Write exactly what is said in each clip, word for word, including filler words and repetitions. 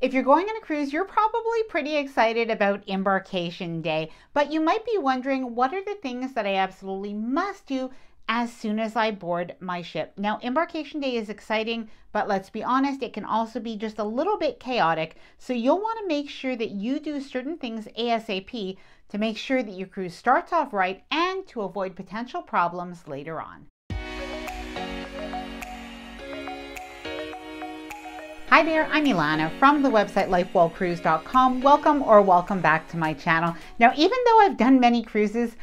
If you're going on a cruise, you're probably pretty excited about embarkation day, but you might be wondering, what are the things that I absolutely must do as soon as I board my ship? Now, embarkation day is exciting, but let's be honest, it can also be just a little bit chaotic. So you'll want to make sure that you do certain things ASAP to make sure that your cruise starts off right and to avoid potential problems later on. Hi there, I'm Ilana from the website life well cruise dot com. Welcome or welcome back to my channel. Now, even though I've done many cruises,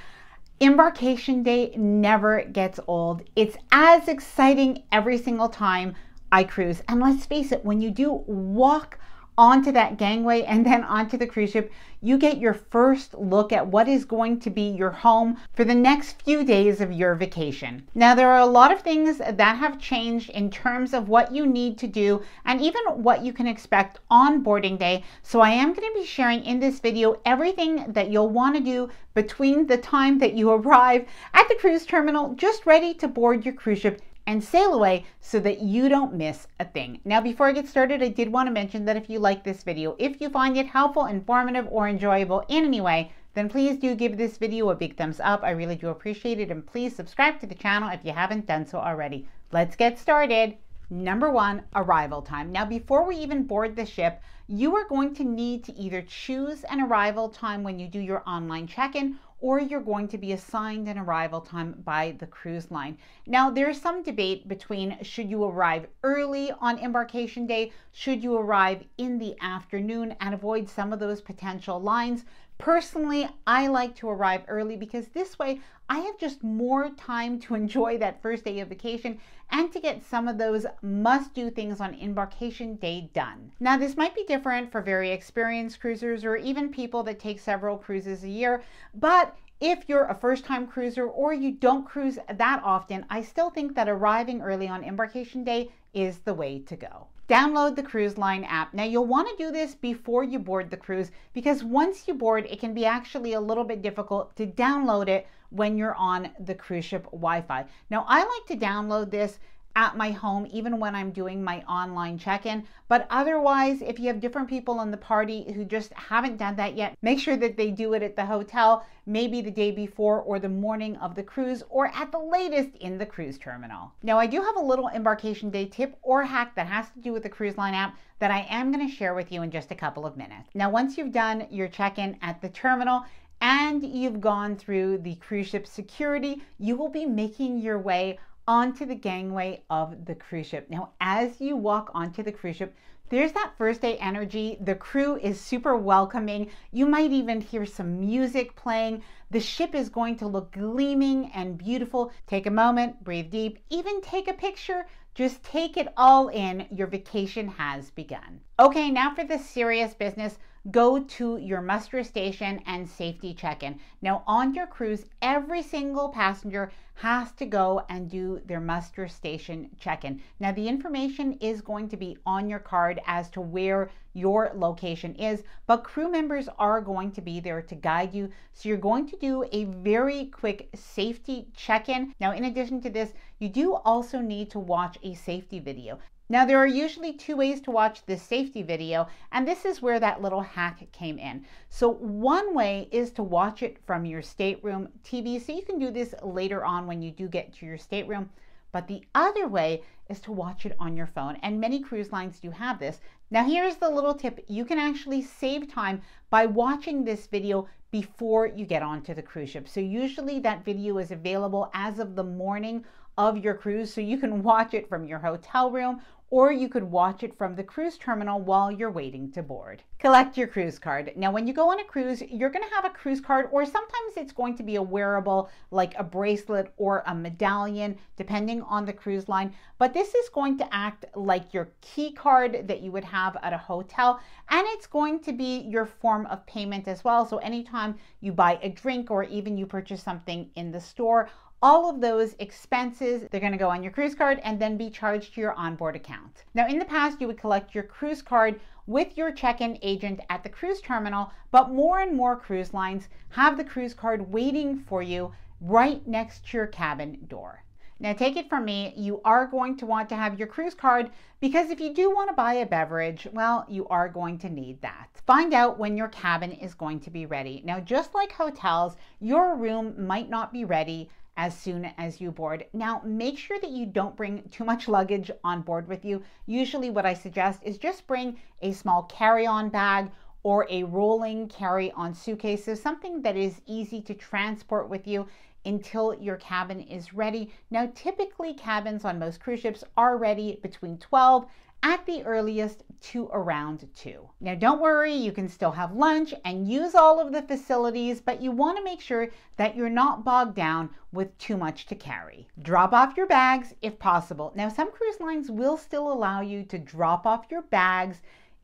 embarkation day never gets old. It's as exciting every single time I cruise. And let's face it, when you do walk onto that gangway and then onto the cruise ship, you get your first look at what is going to be your home for the next few days of your vacation. Now, there are a lot of things that have changed in terms of what you need to do and even what you can expect on boarding day. So I am going to be sharing in this video everything that you'll want to do between the time that you arrive at the cruise terminal, just ready to board your cruise ship and sail away, so that you don't miss a thing. Now, before I get started, I did want to mention that if you like this video, if you find it helpful, informative, or enjoyable in any way, then please do give this video a big thumbs up. I really do appreciate it. And please subscribe to the channel if you haven't done so already. Let's get started. Number one, arrival time. Now, before we even board the ship, you are going to need to either choose an arrival time when you do your online check-in, or you're going to be assigned an arrival time by the cruise line. Now, there's some debate between should you arrive early on embarkation day, should you arrive in the afternoon and avoid some of those potential lines. Personally, I like to arrive early because this way I have just more time to enjoy that first day of vacation and to get some of those must-do things on embarkation day done. Now, this might be different for very experienced cruisers or even people that take several cruises a year, but if you're a first-time cruiser or you don't cruise that often, I still think that arriving early on embarkation day is the way to go. Download the Cruise Line app. Now, you'll want to do this before you board the cruise, because once you board, it can be actually a little bit difficult to download it when you're on the cruise ship Wi-Fi. Now, I like to download this at my home, even when I'm doing my online check-in. But otherwise, if you have different people in the party who just haven't done that yet, make sure that they do it at the hotel, maybe the day before or the morning of the cruise, or at the latest in the cruise terminal. Now, I do have a little embarkation day tip or hack that has to do with the Cruise Line app that I am gonna share with you in just a couple of minutes. Now, once you've done your check-in at the terminal, and you've gone through the cruise ship security, you will be making your way onto the gangway of the cruise ship. Now, as you walk onto the cruise ship, there's that first day energy. The crew is super welcoming. You might even hear some music playing. The ship is going to look gleaming and beautiful. Take a moment, breathe deep, even take a picture. Just take it all in. Your vacation has begun. Okay, now for the serious business. Go to your muster station and safety check-in. Now, on your cruise, every single passenger has to go and do their muster station check-in. Now, the information is going to be on your card as to where your location is, but crew members are going to be there to guide you. So you're going to do a very quick safety check-in. Now, in addition to this, you do also need to watch a safety video. Now, there are usually two ways to watch this safety video, and this is where that little hack came in. So one way is to watch it from your stateroom T V, so you can do this later on when you do get to your stateroom. But the other way is to watch it on your phone, and many cruise lines do have this. Now, here's the little tip. You can actually save time by watching this video before you get onto the cruise ship. So usually that video is available as of the morning of your cruise, so you can watch it from your hotel room, or you could watch it from the cruise terminal while you're waiting to board. Collect your cruise card. Now, when you go on a cruise, you're gonna have a cruise card, or sometimes it's going to be a wearable, like a bracelet or a medallion, depending on the cruise line. But this is going to act like your key card that you would have at a hotel, and it's going to be your form of payment as well. So anytime you buy a drink or even you purchase something in the store, all of those expenses, they're gonna go on your cruise card and then be charged to your onboard account. Now, in the past, you would collect your cruise card with your check-in agent at the cruise terminal, but more and more cruise lines have the cruise card waiting for you right next to your cabin door. Now take it from me, you are going to want to have your cruise card, because if you do want to buy a beverage, well, you are going to need that. Find out when your cabin is going to be ready. Now, just like hotels, your room might not be ready as soon as you board. Now, make sure that you don't bring too much luggage on board with you. Usually what I suggest is just bring a small carry-on bag or a rolling carry-on suitcase, so something that is easy to transport with you until your cabin is ready. Now, typically cabins on most cruise ships are ready between twelve at the earliest to around two. Now, don't worry, you can still have lunch and use all of the facilities, but you want to make sure that you're not bogged down with too much to carry. Drop off your bags if possible. Now, some cruise lines will still allow you to drop off your bags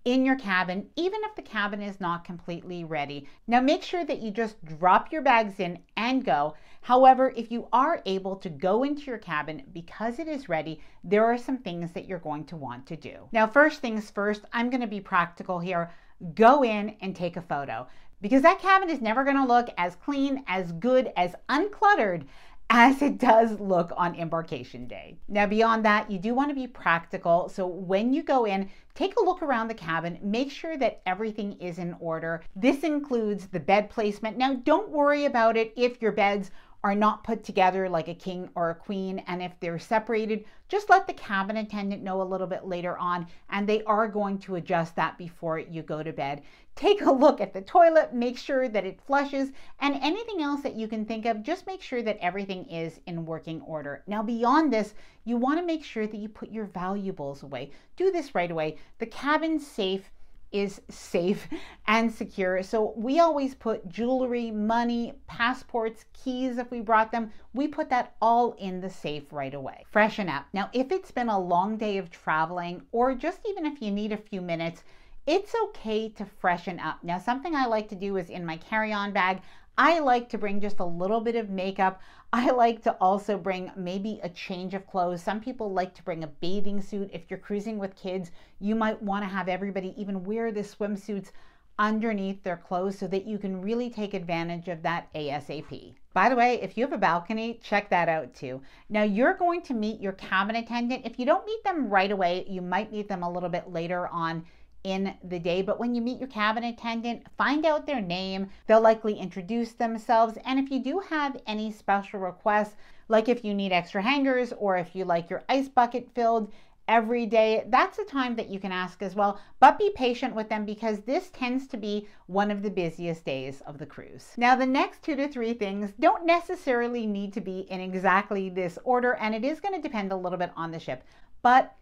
in your cabin, even if the cabin is not completely ready. Now, make sure that you just drop your bags in and go. However, if you are able to go into your cabin because it is ready, there are some things that you're going to want to do. Now, first things first, I'm going to be practical here. Go in and take a photo, because that cabin is never going to look as clean, as good, as uncluttered as it does look on embarkation day. Now, beyond that, you do want to be practical. So when you go in, take a look around the cabin, make sure that everything is in order. This includes the bed placement. Now, don't worry about it if your beds are not put together like a king or a queen, and if they're separated, just let the cabin attendant know a little bit later on, and they are going to adjust that before you go to bed. Take a look at the toilet, make sure that it flushes, and anything else that you can think of, just make sure that everything is in working order. Now, beyond this, you wanna make sure that you put your valuables away. Do this right away. The cabin's safe is safe and secure. So we always put jewelry, money, passports, keys if we brought them, we put that all in the safe right away. Freshen up. Now, if it's been a long day of traveling, or just even if you need a few minutes, it's okay to freshen up. Now, something I like to do is in my carry-on bag, I like to bring just a little bit of makeup. I like to also bring maybe a change of clothes. Some people like to bring a bathing suit. If you're cruising with kids, you might want to have everybody even wear the swimsuits underneath their clothes so that you can really take advantage of that ASAP. By the way, if you have a balcony, check that out too. Now, you're going to meet your cabin attendant. If you don't meet them right away, you might meet them a little bit later on in the day, but when you meet your cabin attendant, find out their name. They'll likely introduce themselves, and if you do have any special requests, like if you need extra hangers or if you like your ice bucket filled every day, that's a time that you can ask as well, but be patient with them because this tends to be one of the busiest days of the cruise. Now, the next two to three things don't necessarily need to be in exactly this order, and it is going to depend a little bit on the ship, but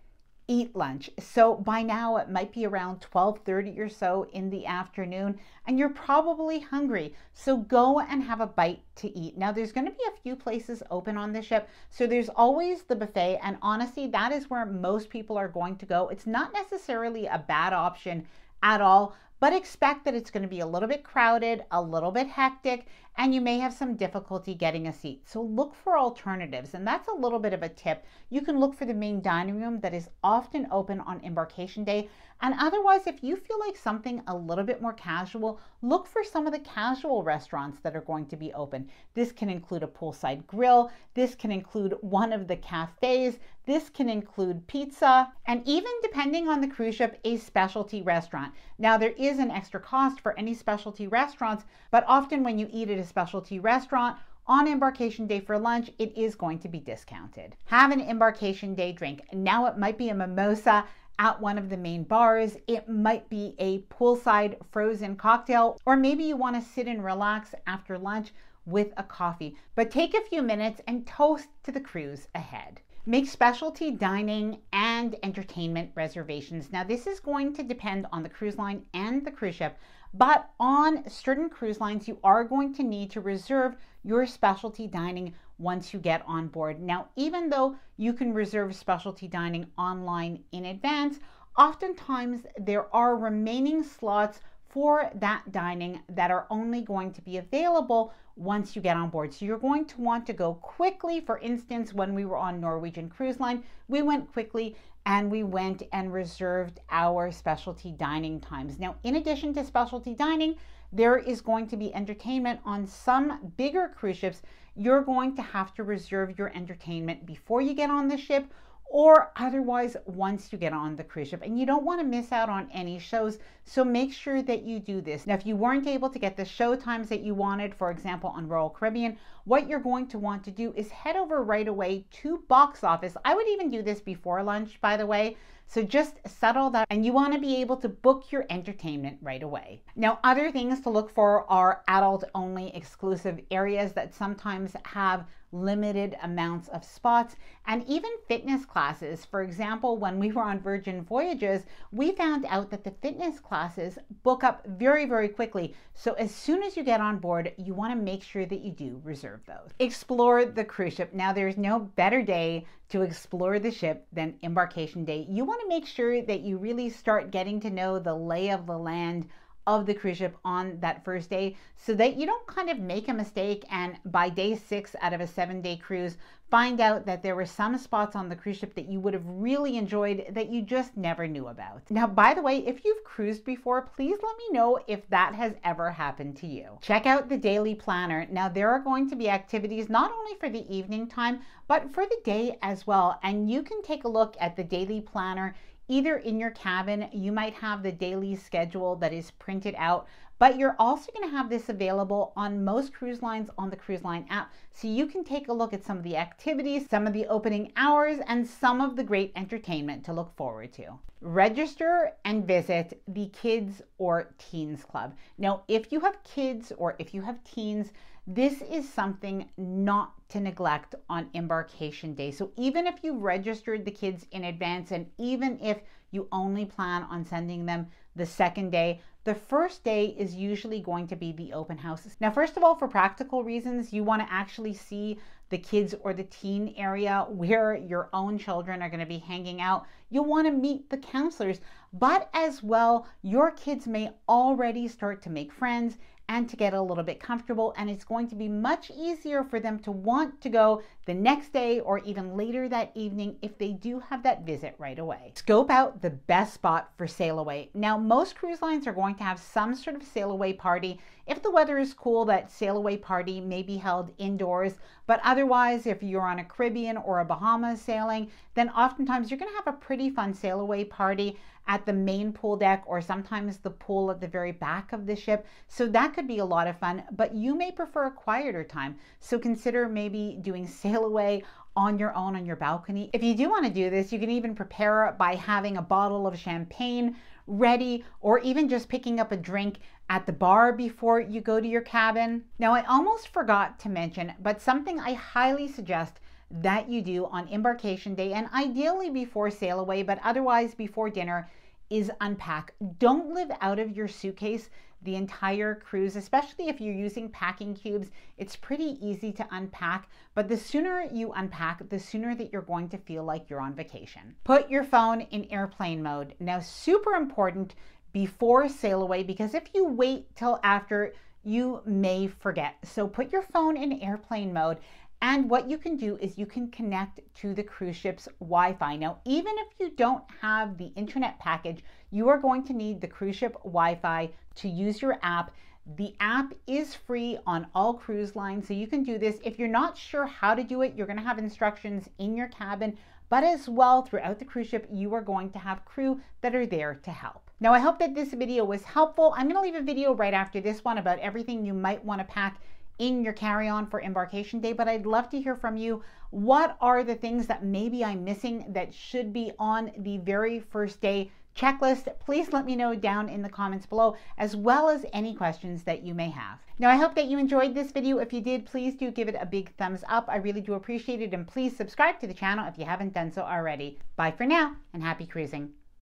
eat lunch. So by now it might be around twelve thirty or so in the afternoon, and you're probably hungry. So go and have a bite to eat. Now, there's going to be a few places open on the ship, so there's always the buffet, and honestly, that is where most people are going to go. It's not necessarily a bad option at all, but expect that it's going to be a little bit crowded, a little bit hectic, and you may have some difficulty getting a seat. So look for alternatives, and that's a little bit of a tip. You can look for the main dining room that is often open on embarkation day, and otherwise, if you feel like something a little bit more casual, look for some of the casual restaurants that are going to be open. This can include a poolside grill, this can include one of the cafes, this can include pizza, and even, depending on the cruise ship, a specialty restaurant. Now, there is an extra cost for any specialty restaurants, but often when you eat at a specialty restaurant on embarkation day for lunch, it is going to be discounted. Have an embarkation day drink. Now, it might be a mimosa at one of the main bars, it might be a poolside frozen cocktail, or maybe you want to sit and relax after lunch with a coffee, but take a few minutes and toast to the cruise ahead. Make specialty dining and entertainment reservations. Now, this is going to depend on the cruise line and the cruise ship, but on certain cruise lines, you are going to need to reserve your specialty dining once you get on board. Now, even though you can reserve specialty dining online in advance, oftentimes there are remaining slots for that dining that are only going to be available once you get on board. So you're going to want to go quickly. For instance, when we were on Norwegian Cruise Line, we went quickly and we went and reserved our specialty dining times. Now, in addition to specialty dining, there is going to be entertainment on some bigger cruise ships. You're going to have to reserve your entertainment before you get on the ship, or otherwise once you get on the cruise ship, and you don't want to miss out on any shows, so make sure that you do this. Now, if you weren't able to get the show times that you wanted, for example on Royal Caribbean, what you're going to want to do is head over right away to box office. I would even do this before lunch, by the way, so just settle that, and you want to be able to book your entertainment right away. Now, other things to look for are adult only exclusive areas that sometimes have limited amounts of spots, and even fitness classes. For example, when we were on Virgin Voyages, we found out that the fitness classes book up very, very quickly. So as soon as you get on board, you want to make sure that you do reserve those. Explore the cruise ship. Now, there's no better day to explore the ship than embarkation day. You want to make sure that you really start getting to know the lay of the land of the cruise ship on that first day, so that you don't kind of make a mistake and by day six out of a seven day cruise find out that there were some spots on the cruise ship that you would have really enjoyed that you just never knew about. Now, by the way, if you've cruised before, please let me know if that has ever happened to you. Check out the daily planner. Now, there are going to be activities not only for the evening time, but for the day as well. And you can take a look at the daily planner either in your cabin. You might have the daily schedule that is printed out, but you're also going to have this available on most cruise lines on the Cruise Line app. So you can take a look at some of the activities, some of the opening hours, and some of the great entertainment to look forward to. Register and visit the Kids or Teens Club. Now, if you have kids or if you have teens, this is something not to neglect on embarkation day. So even if you registered the kids in advance, and even if you only plan on sending them the second day, the first day is usually going to be the open houses. Now, first of all, for practical reasons, you want to actually see the kids or the teen area where your own children are going to be hanging out. You'll want to meet the counselors, but as well, your kids may already start to make friends and to get a little bit comfortable, and it's going to be much easier for them to want to go the next day or even later that evening if they do have that visit right away. Scope out the best spot for sail away. Now, most cruise lines are going to have some sort of sail away party. If the weather is cool, that sail away party may be held indoors, but otherwise, if you're on a Caribbean or a Bahamas sailing, then oftentimes you're gonna have a pretty fun sail away party at the main pool deck, or sometimes the pool at the very back of the ship. So that could be a lot of fun, but you may prefer a quieter time. So consider maybe doing sail away on your own on your balcony. If you do want to do this, you can even prepare by having a bottle of champagne ready, or even just picking up a drink at the bar before you go to your cabin. Now, I almost forgot to mention, but something I highly suggest that you do on embarkation day, and ideally before sail away, but otherwise before dinner, is unpack. Don't live out of your suitcase the entire cruise, especially if you're using packing cubes. It's pretty easy to unpack, but the sooner you unpack, the sooner that you're going to feel like you're on vacation. Put your phone in airplane mode. Now, super important before sail away, because if you wait till after, you may forget. So put your phone in airplane mode. And what you can do is you can connect to the cruise ship's Wi-Fi. Now, even if you don't have the internet package, you are going to need the cruise ship Wi-Fi to use your app. The app is free on all cruise lines, so you can do this. If you're not sure how to do it, you're going to have instructions in your cabin, but as well throughout the cruise ship, you are going to have crew that are there to help. Now, I hope that this video was helpful. I'm going to leave a video right after this one about everything you might want to pack in your carry-on for embarkation day, but I'd love to hear from you. What are the things that maybe I'm missing that should be on the very first day checklist? Please let me know down in the comments below, as well as any questions that you may have. Now, I hope that you enjoyed this video. If you did, please do give it a big thumbs up. I really do appreciate it, and please subscribe to the channel if you haven't done so already. Bye for now, and happy cruising.